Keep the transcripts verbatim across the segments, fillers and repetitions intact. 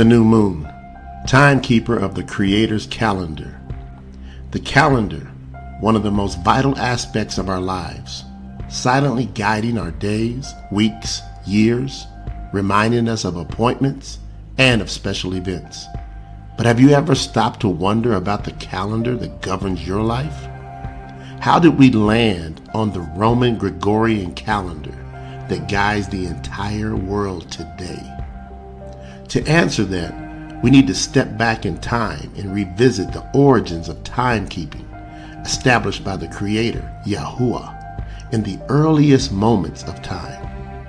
The new moon, timekeeper of the Creator's calendar. The calendar, one of the most vital aspects of our lives, silently guiding our days, weeks, years, reminding us of appointments and of special events. But have you ever stopped to wonder about the calendar that governs your life? How did we land on the Roman Gregorian calendar that guides the entire world today? To answer that, we need to step back in time and revisit the origins of timekeeping, established by the Creator, Yahuwah, in the earliest moments of time.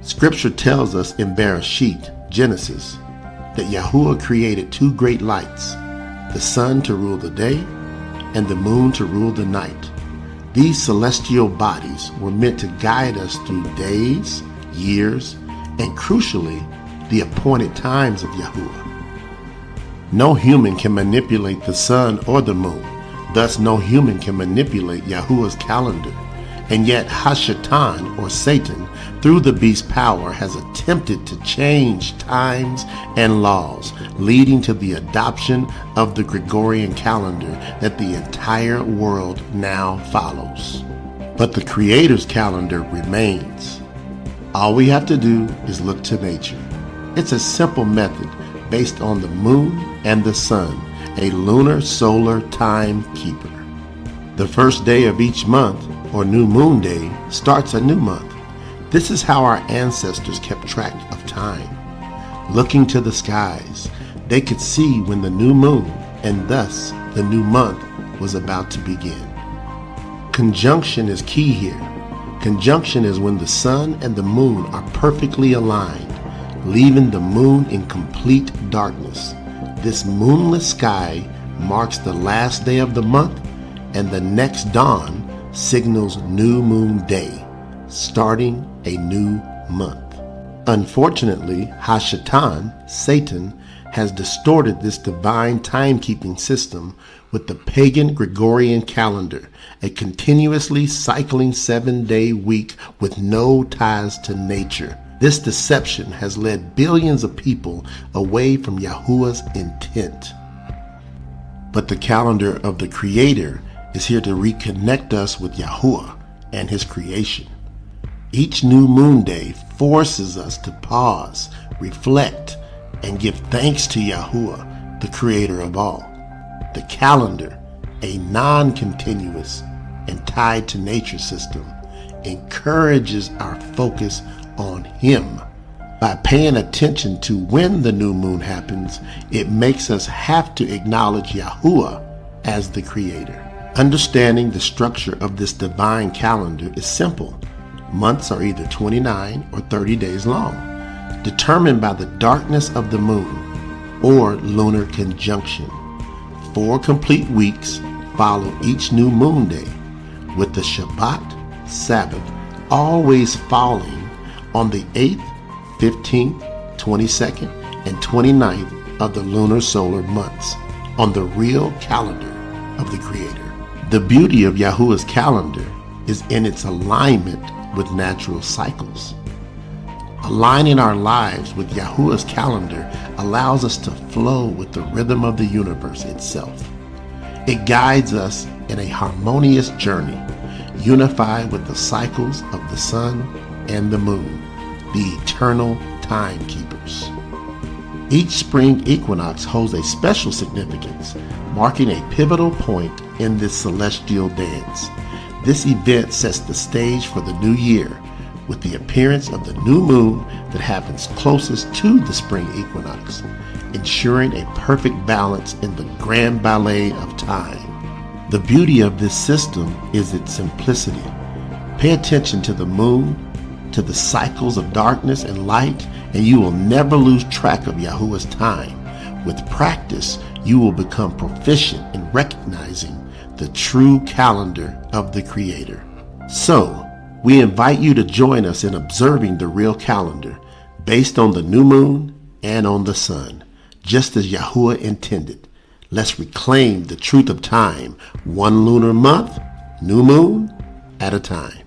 Scripture tells us in Bereshit, Genesis, that Yahuwah created two great lights, the sun to rule the day and the moon to rule the night. These celestial bodies were meant to guide us through days, years, and crucially, the appointed times of Yahuwah. No human can manipulate the sun or the moon, thus no human can manipulate Yahuwah's calendar. And yet Hashatan, or Satan, through the beast's power, has attempted to change times and laws, leading to the adoption of the Gregorian calendar that the entire world now follows. But the Creator's calendar remains. All we have to do is look to nature. It's a simple method based on the moon and the sun, a lunar solar timekeeper. The first day of each month, or new moon day, starts a new month. This is how our ancestors kept track of time. Looking to the skies, they could see when the new moon, and thus the new month, was about to begin. Conjunction is key here. Conjunction is when the sun and the moon are perfectly aligned, leaving the moon in complete darkness. This moonless sky marks the last day of the month, and the next dawn signals new moon day, starting a new month. Unfortunately, Hashatan, Satan, has distorted this divine timekeeping system with the pagan Gregorian calendar, a continuously cycling seven-day week with no ties to nature. This deception has led billions of people away from Yahuwah's intent. But the calendar of the Creator is here to reconnect us with Yahuwah and his creation. Each new moon day forces us to pause, reflect, and give thanks to Yahuwah, the Creator of all. The calendar, a non-continuous and tied to nature system, encourages our focus on him. By paying attention to when the new moon happens, it makes us have to acknowledge Yahuwah as the Creator. Understanding the structure of this divine calendar is simple. Months are either twenty-nine or thirty days long, determined by the darkness of the moon or lunar conjunction. Four complete weeks follow each new moon day, with the Shabbat, Sabbath, always falling on the eighth, fifteenth, twenty-second, and twenty-ninth of the lunar solar months on the real calendar of the Creator. The beauty of Yahuwah's calendar is in its alignment with natural cycles. Aligning our lives with Yahuwah's calendar allows us to flow with the rhythm of the universe itself. It guides us in a harmonious journey, unified with the cycles of the sun and the moon, the eternal timekeepers. Each spring equinox holds a special significance, marking a pivotal point in this celestial dance. This event sets the stage for the new year, with the appearance of the new moon that happens closest to the spring equinox, ensuring a perfect balance in the grand ballet of time. The beauty of this system is its simplicity. Pay attention to the moon, to the cycles of darkness and light, and you will never lose track of Yahuwah's time. With practice, you will become proficient in recognizing the true calendar of the Creator. So, we invite you to join us in observing the real calendar, based on the new moon and on the sun, just as Yahuwah intended. Let's reclaim the truth of time, one lunar month, new moon, at a time.